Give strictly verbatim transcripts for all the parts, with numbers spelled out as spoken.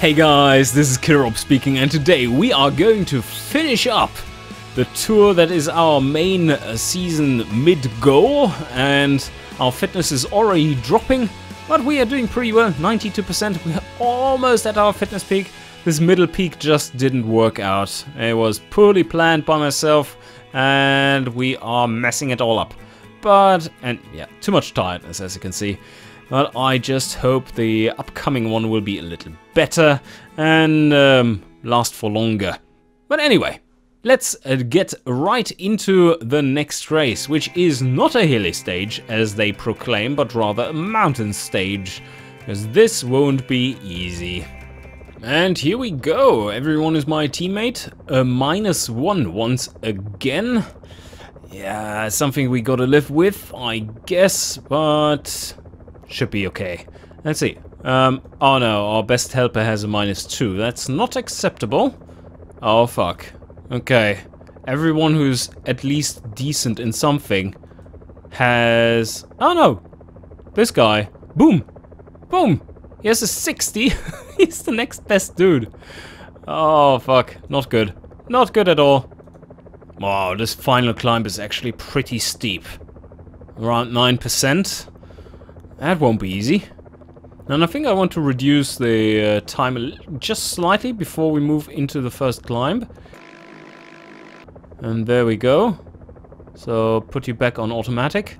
Hey guys, this is KillrobPlays speaking, and today we are going to finish up the tour that is our main season mid-go, and our fitness is already dropping, but we are doing pretty well, ninety-two percent, we are almost at our fitness peak. This middle peak just didn't work out, it was poorly planned by myself, and we are messing it all up. But, and yeah, too much tiredness as you can see. But I just hope the upcoming one will be a little better and um, last for longer. But anyway, let's uh, get right into the next race, which is not a hilly stage as they proclaim, but rather a mountain stage, because this won't be easy. And here we go. Everyone is my teammate. A minus one once again. Yeah, something we gotta live with, I guess, but should be okay. Let's see. Um, oh no, our best helper has a minus two. That's not acceptable. Oh fuck. Okay. Everyone who's at least decent in something has... Oh no! This guy. Boom! Boom! He has a sixty. He's the next best dude. Oh fuck. Not good. Not good at all. Wow, this final climb is actually pretty steep. Around nine percent. That won't be easy. And I think I want to reduce the uh, time just slightly before we move into the first climb. And there we go. So put you back on automatic.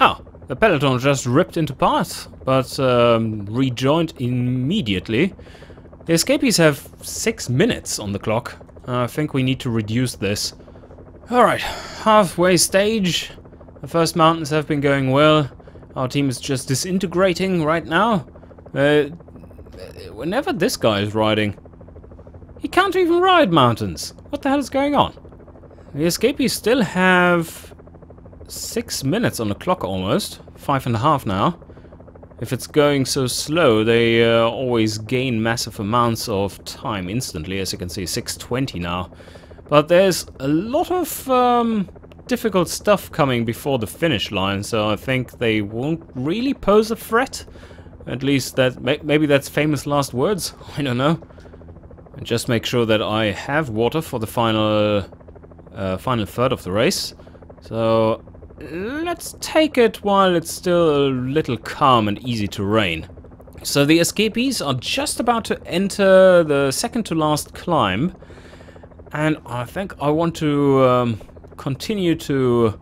Ah, the peloton just ripped into parts, but um, rejoined immediately. The escapees have six minutes on the clock. Uh, I think we need to reduce this. Alright, halfway stage. The first mountains have been going well. Our team is just disintegrating right now. Uh, whenever this guy is riding, he can't even ride mountains. What the hell is going on? The escapees still have six minutes on the clock almost. Five and a half now. If it's going so slow, they uh, always gain massive amounts of time instantly. As you can see, six twenty now. But there's a lot of... Um, difficult stuff coming before the finish line, so I think they won't really pose a threat. At least that may maybe that's famous last words. I don't know. And just make sure that I have water for the final uh, final third of the race. So let's take it while it's still a little calm and easy terrain. So the escapees are just about to enter the second to last climb, and I think I want to. Um, continue to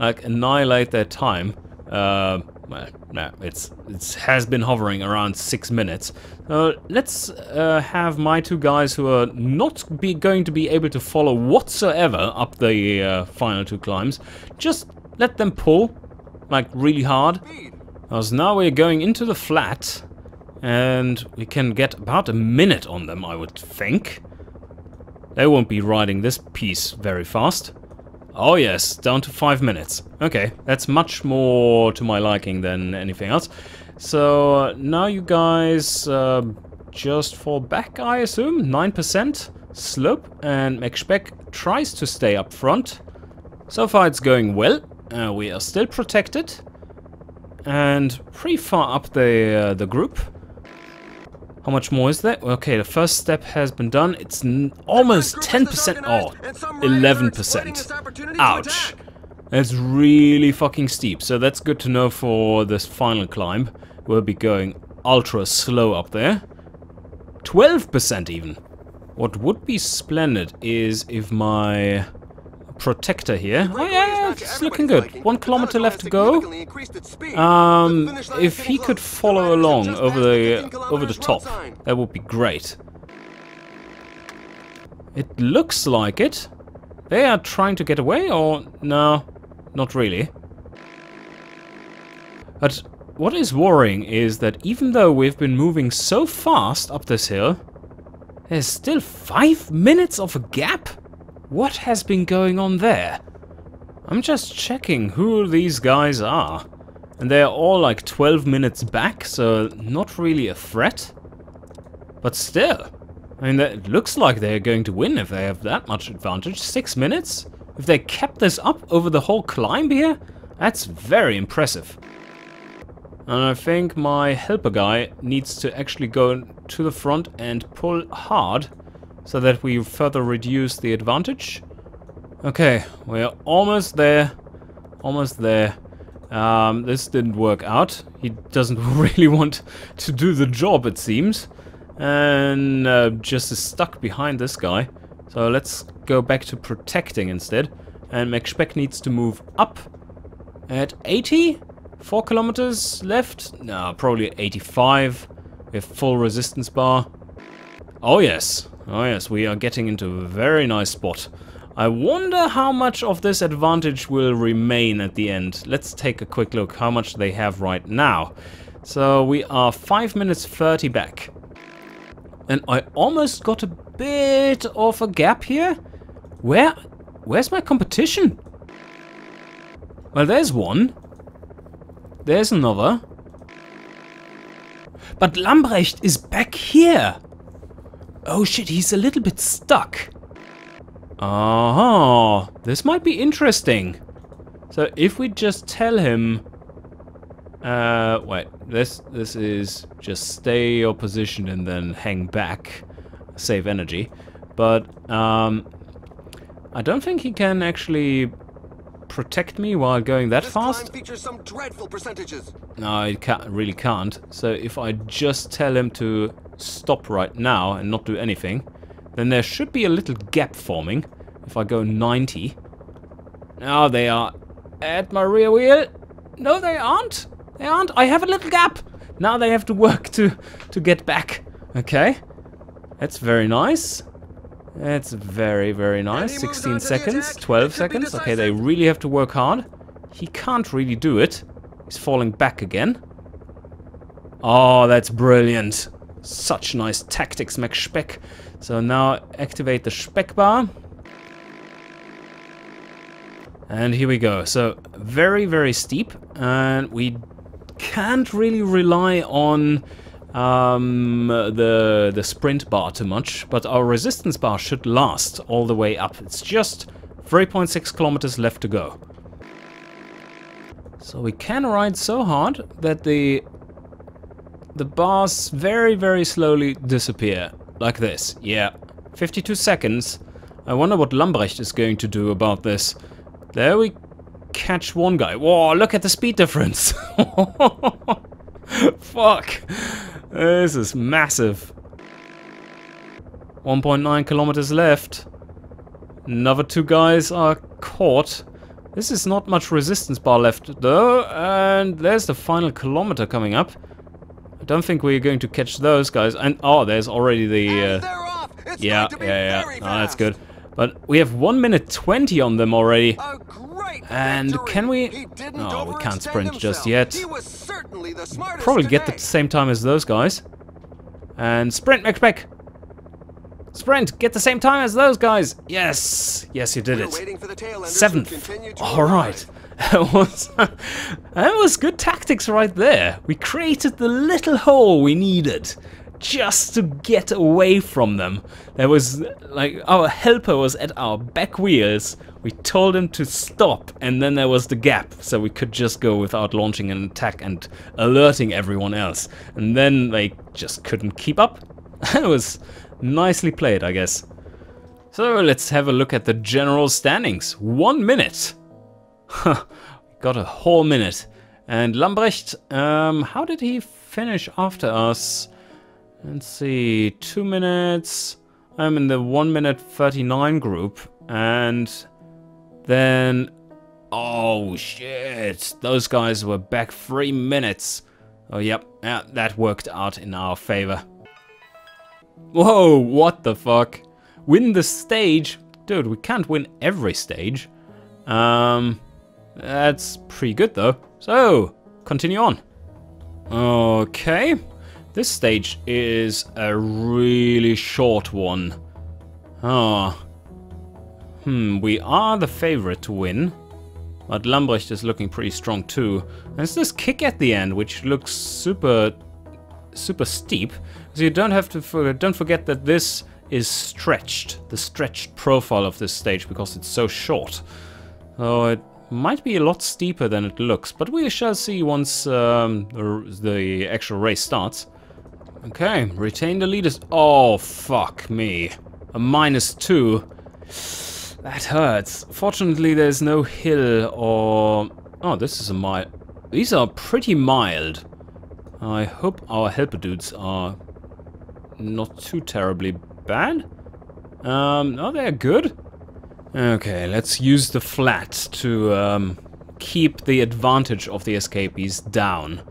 like annihilate their time. Uh, well, no, it's it has been hovering around six minutes. Uh, let's uh, have my two guys who are not be going to be able to follow whatsoever up the uh, final two climbs. Just let them pull, like really hard. Because now we're going into the flat, and we can get about a minute on them, I would think. They won't be riding this piece very fast. Oh yes, down to five minutes. Okay, that's much more to my liking than anything else. So uh, now you guys uh, just fall back, I assume. nine percent slope, and McSpec tries to stay up front. So far it's going well. Uh, we are still protected. And pretty far up the, uh, the group. How much more is there? Okay, the first step has been done. It's n almost ten percent. Oh, eleven percent. Ouch. That's really fucking steep. So that's good to know for this final climb. We'll be going ultra slow up there. twelve percent even. What would be splendid is if my protector here. Oh yeah, it's looking good. One kilometer left to go. Um, if he could follow along over the over the top, that would be great. It looks like it. They are trying to get away, or no, not really. But what is worrying is that even though we've been moving so fast up this hill, there's still five minutes of a gap. What has been going on there? I'm just checking who these guys are. And they're all like twelve minutes back, so not really a threat. But still, I mean, it looks like they're going to win if they have that much advantage. Six minutes? If they kept this up over the whole climb here? That's very impressive. And I think my helper guy needs to actually go to the front and pull hard, so that we further reduce the advantage. Okay, we're almost there. Almost there. Um, this didn't work out. He doesn't really want to do the job, it seems. And uh, just is stuck behind this guy. So let's go back to protecting instead. And McSpec needs to move up at eighty? Four kilometers left? No, probably eighty-five. We have full resistance bar. Oh yes. Oh yes, we are getting into a very nice spot. I wonder how much of this advantage will remain at the end. Let's take a quick look how much they have right now. So we are five minutes thirty back. And I almost got a bit of a gap here. Where? Where's my competition? Well, there's one. There's another. But Lambrecht is back here. Oh shit, he's a little bit stuck. Aha, uh-huh. This might be interesting. So if we just tell him, uh, wait, this this is just stay your position and then hang back, save energy. But um, I don't think he can actually protect me while going that this fast. Features some dreadful percentages. No, he can't, really can't. So if I just tell him to stop right now and not do anything. Then there should be a little gap forming if I go ninety. Now they are at my rear wheel. No, they aren't. They aren't. I have a little gap. Now they have to work to to get back. Okay. That's very nice. That's very, very nice. sixteen seconds, twelve seconds. Okay, they really have to work hard. He can't really do it. He's falling back again. Oh, that's brilliant. Such nice tactics, McSpec. So now activate the spec bar. And here we go. So very, very steep. And we can't really rely on um, the, the sprint bar too much. But our resistance bar should last all the way up. It's just three point six kilometers left to go. So we can ride so hard that the... the bars very, very slowly disappear. Like this. Yeah. fifty-two seconds. I wonder what Lambrecht is going to do about this. There we catch one guy. Whoa, look at the speed difference. Fuck. This is massive. one point nine kilometers left. Another two guys are caught. This is not much resistance bar left though. And there's the final kilometer coming up. Don't think we're going to catch those guys. And oh, there's already the uh, yeah, yeah, yeah. Oh, that's good. But we have one minute twenty on them already. And can we? No, we can't sprint just yet. Probably get the same time as those guys. And sprint, McSpec. Sprint, get the same time as those guys. Yes, yes, you did it. Seventh. All right. That was, that was good tactics right there. We created the little hole we needed just to get away from them. There was, like, our helper was at our back wheels. We told him to stop, and then there was the gap, so we could just go without launching an attack and alerting everyone else. And then they just couldn't keep up. That was nicely played, I guess. So let's have a look at the general standings. One minute. Got a whole minute. And Lambrecht, um, how did he finish after us? Let's see, two minutes. I'm in the one minute thirty-nine group. And then, oh shit, those guys were back three minutes. Oh, yep, yeah, that worked out in our favor. Whoa, what the fuck? Win the stage? Dude, we can't win every stage. Um... That's pretty good though. So, continue on. Okay. This stage is a really short one. Ah. Hmm, we are the favorite to win. But Lambrecht is looking pretty strong too. There's this kick at the end which looks super super steep. So you don't have to forget, don't forget that this is stretched, the stretched profile of this stage because it's so short. So it might be a lot steeper than it looks, but we shall see once um, the actual race starts. Okay, retain the leaders. Oh, fuck me. A minus two. That hurts. Fortunately, there's no hill or... Oh, this is a mild... These are pretty mild. I hope our helper dudes are not too terribly bad. Um, oh, they're good. Okay, let's use the flat to um, keep the advantage of the escapees down.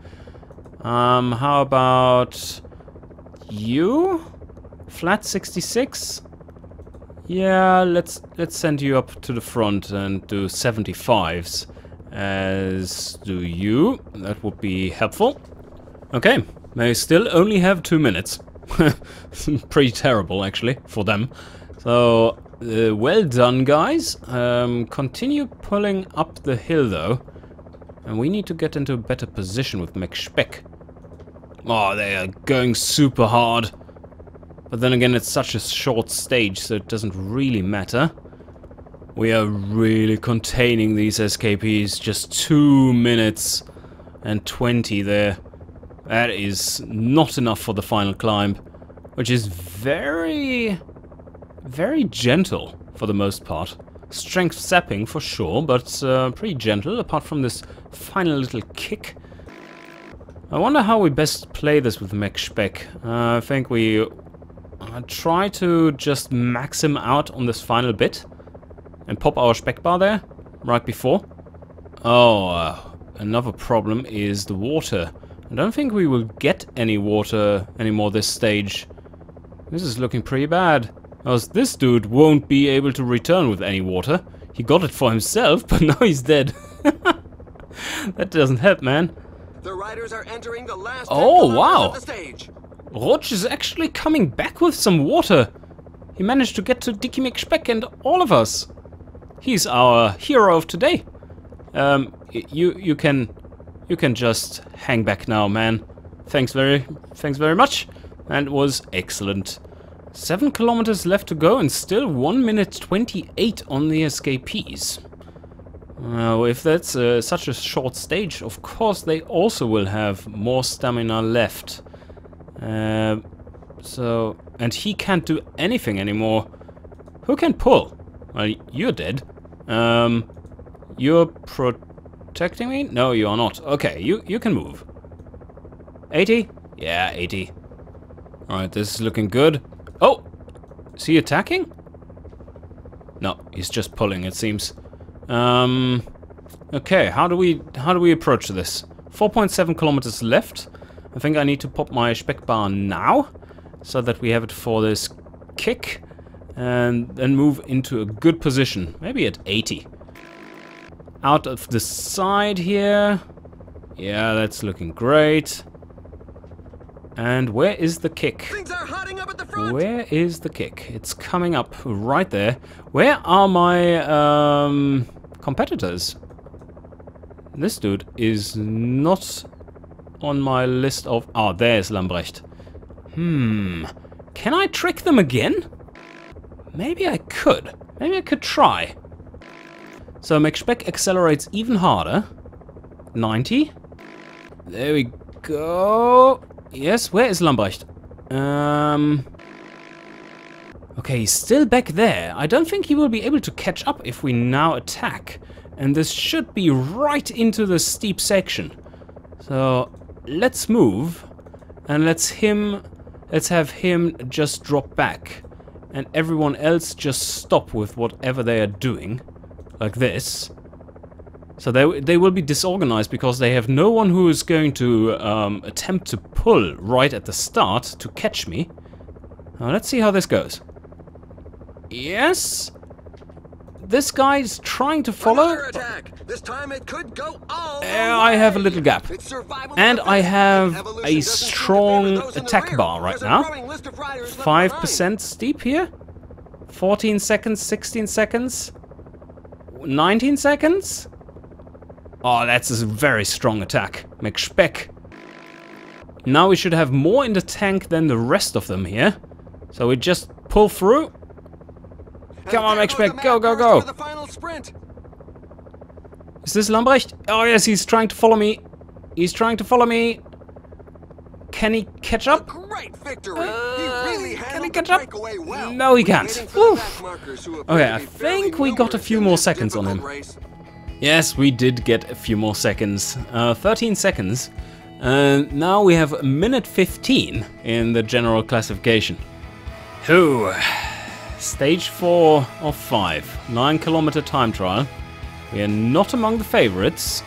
Um, how about you? Flat sixty-six? Yeah, let's let's send you up to the front and do seventy-fives. As do you. That would be helpful. Okay, they still only have two minutes. Pretty terrible, actually, for them. So, uh, well done, guys. Um, continue pulling up the hill, though. And we need to get into a better position with McSpec. Oh, they are going super hard. But then again, it's such a short stage, so it doesn't really matter. We are really containing these escapees. Just two minutes and twenty there. That is not enough for the final climb, which is very, very gentle for the most part. Strength sapping for sure, but uh, pretty gentle, apart from this final little kick. I wonder how we best play this with McSpec. Uh, I think we uh, try to just max him out on this final bit and pop our spec bar there, right before. Oh, uh, another problem is the water. I don't think we will get any water anymore this stage. This is looking pretty bad. Because this dude won't be able to return with any water. He got it for himself, but now he's dead. That doesn't help, man. The riders are entering the last oh, wow. Of the stage. Roach is actually coming back with some water. He managed to get to Dicky McSpec and all of us. He's our hero of today. Um, you, you can... You can just hang back now, man. Thanks very, thanks very much. And it was excellent. Seven kilometers left to go and still one minute twenty-eight on the escapees. Now, if that's uh, such a short stage, of course they also will have more stamina left. Uh, so, and he can't do anything anymore. Who can pull? Well, you're dead. Um, you're pro... Protecting me? No, you are not. Okay, you, you can move. eighty? Yeah, eighty. Alright, this is looking good. Oh! Is he attacking? No, he's just pulling, it seems. Um, okay, how do we how do we approach this? four point seven kilometers left. I think I need to pop my spec bar now, so that we have it for this kick, and then move into a good position. Maybe at eighty. Out of the side here. Yeah, that's looking great. And where is the kick? Things are hotting up at the front. Where is the kick? It's coming up right there. Where are my um, competitors? This dude is not on my list of... Ah, oh, there's Lambrecht. Hmm. Can I trick them again? Maybe I could. Maybe I could try. So McSpec accelerates even harder. ninety. There we go. Yes, where is Lambrecht? Um, okay, he's still back there. I don't think he will be able to catch up if we now attack. And this should be right into the steep section. So let's move and let's him let's have him just drop back. And everyone else just stop with whatever they are doing. Like this. So they, they will be disorganized because they have no one who is going to um, attempt to pull right at the start to catch me. Now let's see how this goes. Yes. This guy's trying to follow. This time it could go all the way. I have a little gap. And I have a strong attack bar right now. five percent steep here. fourteen seconds, sixteen seconds. nineteen seconds? Oh, that's a very strong attack. McSpec. Now we should have more in the tank than the rest of them here. So we just pull through. Come on, McSpec, go, go, go. Is this Lambrecht? Oh yes, he's trying to follow me. He's trying to follow me. Can he catch up? Great victory. Uh, he really can he catch up? Well. No, he can't. Okay, I think we got a few more seconds on him. Race. Yes, we did get a few more seconds. Uh, thirteen seconds. And uh, now we have a minute fifteen in the general classification. Who? Stage four of five. nine kilometer time trial. We are not among the favorites.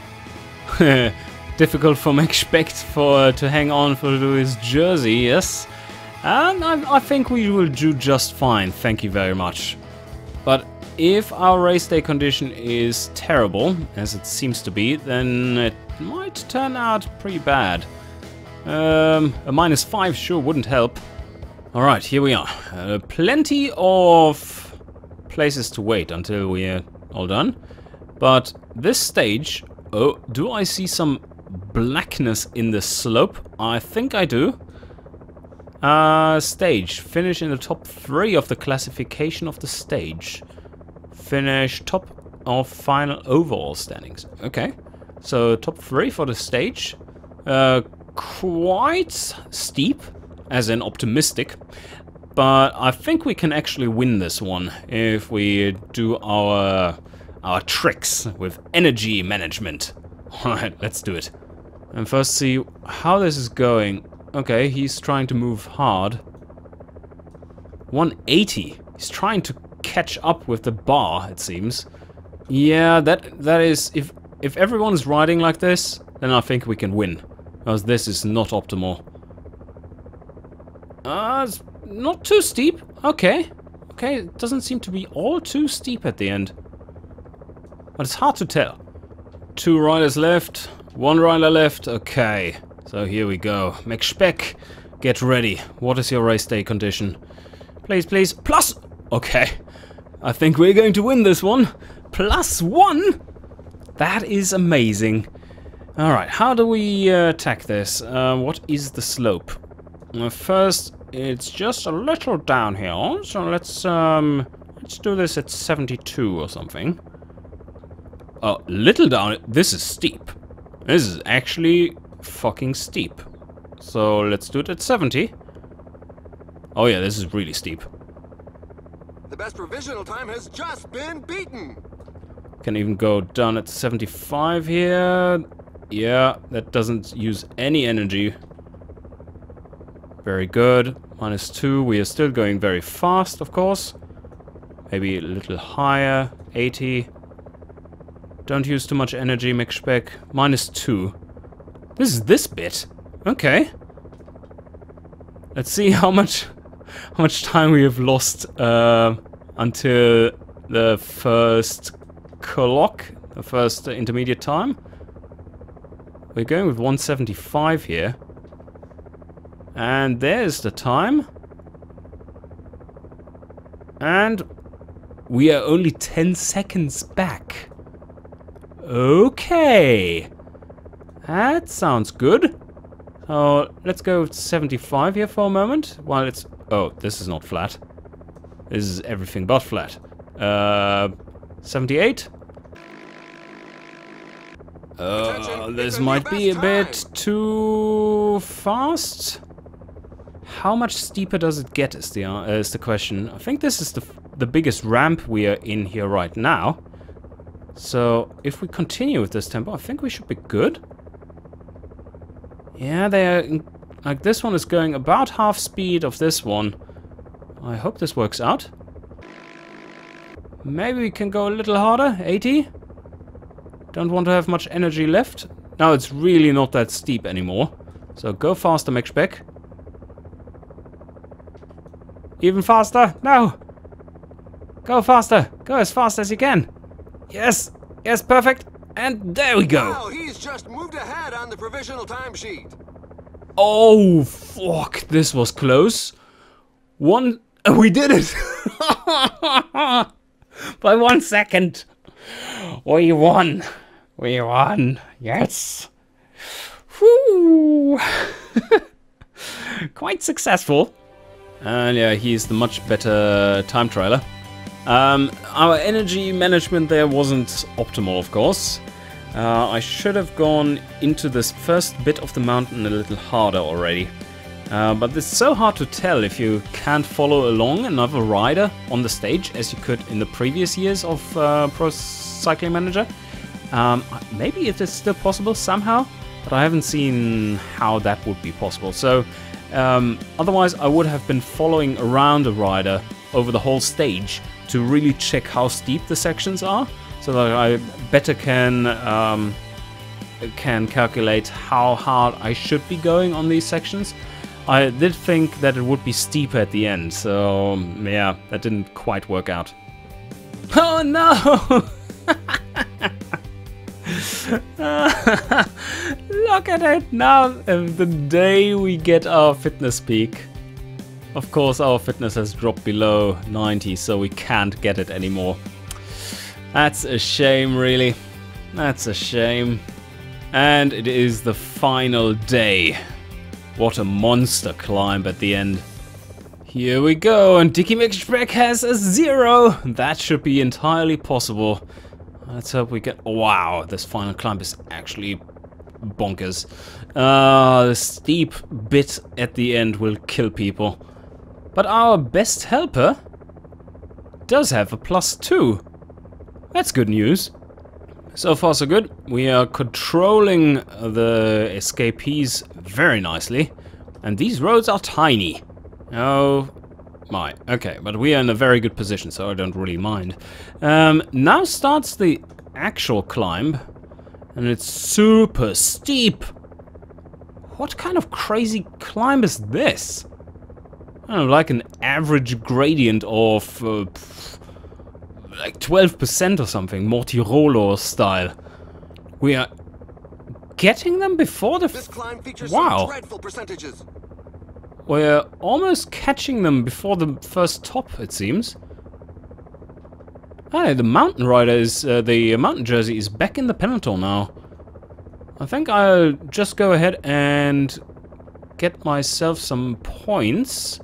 Difficult for McSpec for to hang on for his jersey, yes. And I, I think we will do just fine, thank you very much. But if our race day condition is terrible, as it seems to be, then it might turn out pretty bad. Um, a minus five sure wouldn't help. Alright, here we are. Uh, plenty of places to wait until we're all done. But this stage, oh, do I see some blackness in the slope? I think I do. Uh, stage, finish in the top three of the classification of the stage. Finish top of final overall standings. Okay, so top three for the stage. Uh, quite steep, as in optimistic. But I think we can actually win this one if we do our... our tricks with energy management. Alright, let's do it. And first see how this is going. Okay, he's trying to move hard. one eighty. He's trying to catch up with the bar, it seems. Yeah, that that is... If, if everyone is riding like this, then I think we can win. Because this is not optimal. Ah, uh, it's not too steep. Okay. Okay, it doesn't seem to be all too steep at the end. But it's hard to tell. Two riders left, one rider left, okay. So here we go. McSpec, get ready. What is your race day condition? Please, please, plus! Okay, I think we're going to win this one. Plus one? That is amazing. Alright, how do we uh, attack this? Uh, what is the slope? Uh, first, it's just a little downhill, so let's, um, let's do this at seventy-two or something. Oh, little down, this is steep. This is actually fucking steep. So let's do it at seventy. Oh yeah, this is really steep. The best provisional time has just been beaten. Can even go down at seventy-five here. Yeah, that doesn't use any energy. Very good. Minus two, we are still going very fast, of course. Maybe a little higher, eighty. Don't use too much energy, McSpec. Minus two. This is this bit. Okay. Let's see how much how much time we have lost uh, until the first clock, the first intermediate time. We're going with one seventy-five here. And there's the time. And we are only ten seconds back. Okay, that sounds good. Oh, uh, let's go with seventy-five here for a moment. While it's oh, this is not flat. This is everything but flat. Uh, seventy-eight. Uh, this might be a bit too fast. How much steeper does it get? Is the uh, is the question? I think this is the the biggest ramp we are in here right now. So, if we continue with this tempo, I think we should be good. Yeah, they are... Like, this one is going about half speed of this one. I hope this works out. Maybe we can go a little harder. eighty. Don't want to have much energy left. Now it's really not that steep anymore. So, go faster, McSpec. Even faster. No! Go faster. Go as fast as you can. Yes, yes, perfect, and there we go. Wow, he's just moved ahead on the provisional timesheet. Oh fuck, this was close. One, we did it by one second. We won, we won. Yes. Whoo! Quite successful. And yeah, he's the much better time trialer. Um, our energy management there wasn't optimal, of course. Uh, I should have gone into this first bit of the mountain a little harder already. Uh, but it's so hard to tell if you can't follow along another rider on the stage as you could in the previous years of uh, Pro Cycling Manager. Um, maybe it is still possible somehow, but I haven't seen how that would be possible. So um, otherwise I would have been following around a rider over the whole stage to really check how steep the sections are, so that I better can um, can calculate how hard I should be going on these sections. I did think that it would be steeper at the end, so yeah, that didn't quite work out. Oh no! uh, look at it now, the day we get our fitness peak. Of course our fitness has dropped below ninety, so we can't get it anymore. That's a shame, really. That's a shame. And it is the final day. What a monster climb at the end. Here we go, and Dicky McSpec has a zero. That should be entirely possible. Let's hope we get... Wow, this final climb is actually bonkers. Uh, the steep bit at the end will kill people. But our best helper does have a plus two. That's good news. So far so good. We are controlling the escapees very nicely. And these roads are tiny. Oh my. Okay, but we are in a very good position, so I don't really mind. Um, now starts the actual climb. And it's super steep. What kind of crazy climb is this? I don't know, like an average gradient of... Uh, like twelve percent or something, Mortirolo style. We are getting them before the... This climb features wow. Some dreadful percentages. We're almost catching them before the first top, it seems. Hey, the mountain rider is... Uh, the mountain jersey is back in the peloton now. I think I'll just go ahead and get myself some points.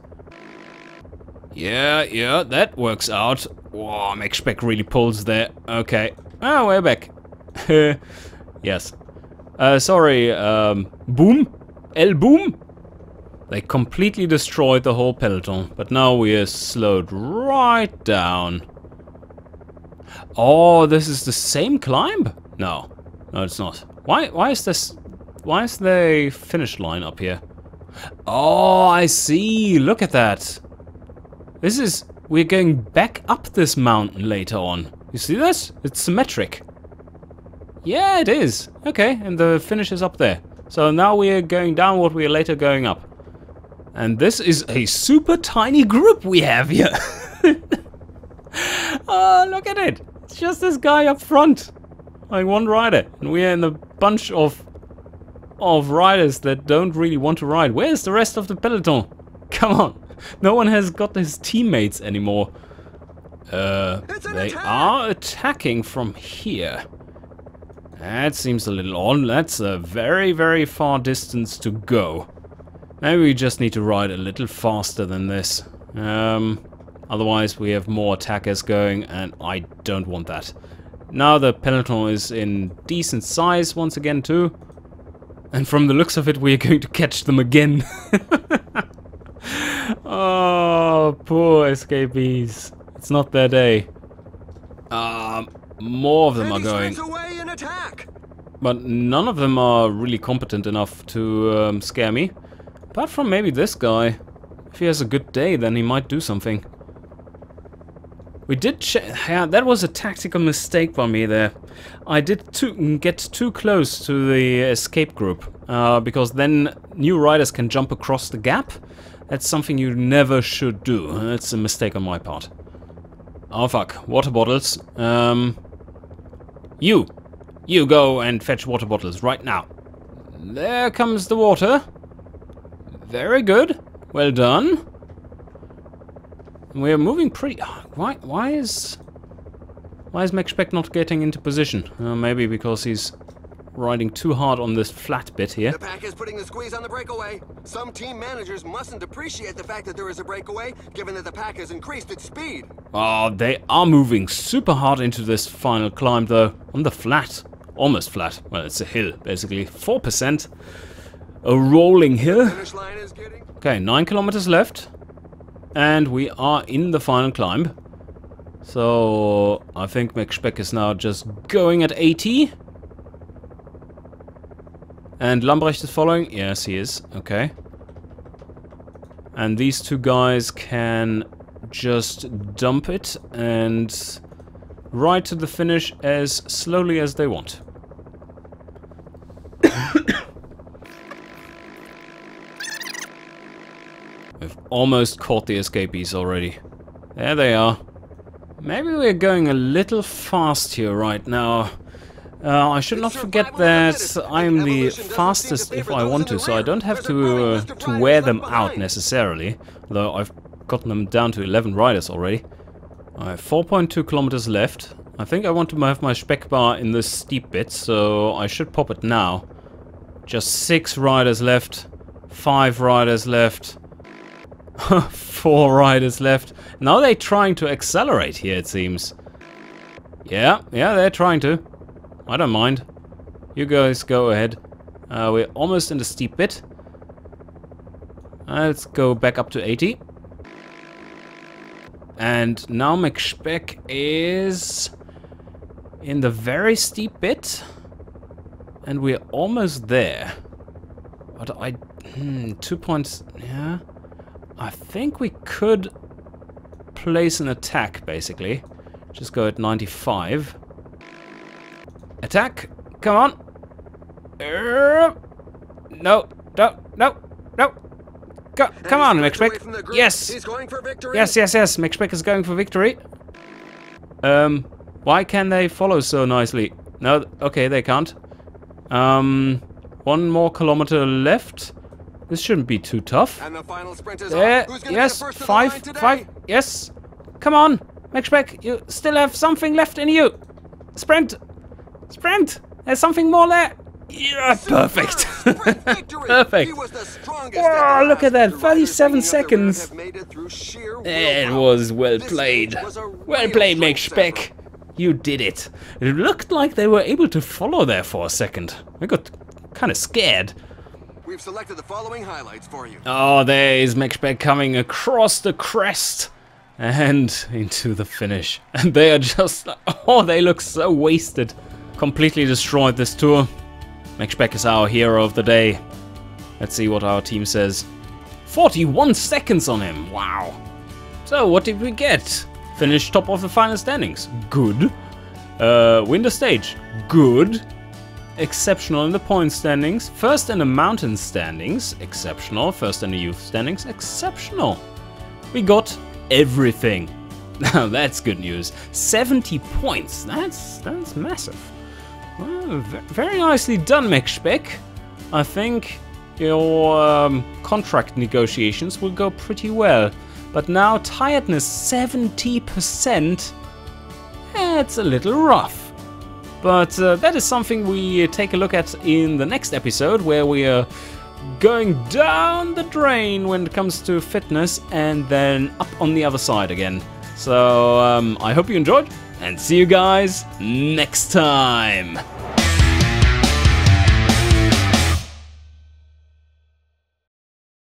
Yeah, yeah, that works out. Wow, McSpec really pulls there. Okay. Oh, we're back. Yes. Uh, sorry, um, Boom? El Boom? They completely destroyed the whole peloton, but now we're slowed right down. Oh, this is the same climb? No. No, it's not. Why, why is this... Why is the finish line up here? Oh, I see. Look at that. This is... We're going back up this mountain later on. You see this? It's symmetric. Yeah, it is. Okay, and the finish is up there. So now we're going downward, we're later going up. And this is a super tiny group we have here. Oh, look at it. It's just this guy up front. Like one rider. And we're in a bunch of, of riders that don't really want to ride. Where's the rest of the peloton? Come on. No one has got his teammates anymore. Uh, they are attacking from here. That seems a little odd. That's a very, very far distance to go. Maybe we just need to ride a little faster than this. Um, otherwise we have more attackers going, and I don't want that. Now the peloton is in decent size once again too. And from the looks of it, we are going to catch them again. Oh, poor escapees. It's not their day. Um, more of them are going. But none of them are really competent enough to um, scare me. Apart from maybe this guy. If he has a good day, then he might do something. We did ch- yeah, that was a tactical mistake by me there. I did too, get too close to the escape group. Uh, because then new riders can jump across the gap. That's something you never should do. That's a mistake on my part. Oh fuck, water bottles. Um, you. You go and fetch water bottles right now. There comes the water. Very good. Well done. We're moving pretty... Why, why is... Why is McSpec not getting into position? Uh, maybe because he's... riding too hard on this flat bit here. The pack is putting the squeeze on the breakaway. Some team managers mustn't appreciate the fact that there is a breakaway, given that the pack has increased its speed. Oh, they are moving super hard into this final climb, though. On the flat. almost flat. Well, it's a hill, basically. four percent. A rolling hill. Okay, nine kilometers left. And we are in the final climb. So, I think McSpec is now just going at eighty. And Lambrecht is following. Yes, he is. Okay. And these two guys can just dump it and ride to the finish as slowly as they want. We've almost caught the escapees already. There they are. Maybe we're going a little fast here right now. Uh, I should not forget that I'm the fastest if I want to, so I don't have to uh, to wear them out necessarily. Though I've gotten them down to eleven riders already. I have four point two kilometers left. I think I want to have my spec bar in this steep bit, so I should pop it now. Just six riders left, five riders left, four riders left. Now they're trying to accelerate here, it seems. Yeah, yeah, they're trying to. I don't mind. You guys go ahead. Uh, we're almost in the steep bit. Uh, let's go back up to eighty. And now McSpec is in the very steep bit. And we're almost there. But I... Hmm, two points... Yeah. I think we could place an attack, basically. Just go at ninety-five. Attack! Come on! Uh, no! No! No! No! Go, come on, McSpec! Yes! He's going for victory. Yes! Yes! Yes! McSpec is going for victory. Um, why can they follow so nicely? No. Okay, they can't. Um, one more kilometer left. This shouldn't be too tough. And the final sprint is there. Who's gonna yes. Get first five. To the line today? Five. Yes. Come on, McSpec! You still have something left in you. Sprint! Sprint! There's something more there! Yeah, perfect! Perfect! Oh, look at that! thirty-seven seconds! It was well played. Well played, McSpec! You did it. It looked like they were able to follow there for a second. I got kind of scared. We've selected the following highlights for you. Oh, there is McSpec coming across the crest. And into the finish. And they are just... Oh, they look so wasted. Completely destroyed this tour. McSpec is our hero of the day. Let's see what our team says. forty-one seconds on him. Wow. So, what did we get? Finish top of the final standings. Good. Uh, win the stage. Good. Exceptional in the point standings. First in the mountain standings. Exceptional. First in the youth standings. Exceptional. We got... everything. Now that's good news. seventy points. That's that's massive. Well, very nicely done, McSpec. I think your um, contract negotiations will go pretty well. But now tiredness seventy percent. It's a little rough. But uh, that is something we take a look at in the next episode, where we are. Uh, going down the drain when it comes to fitness and then up on the other side again. So um, I hope you enjoyed and see you guys next time.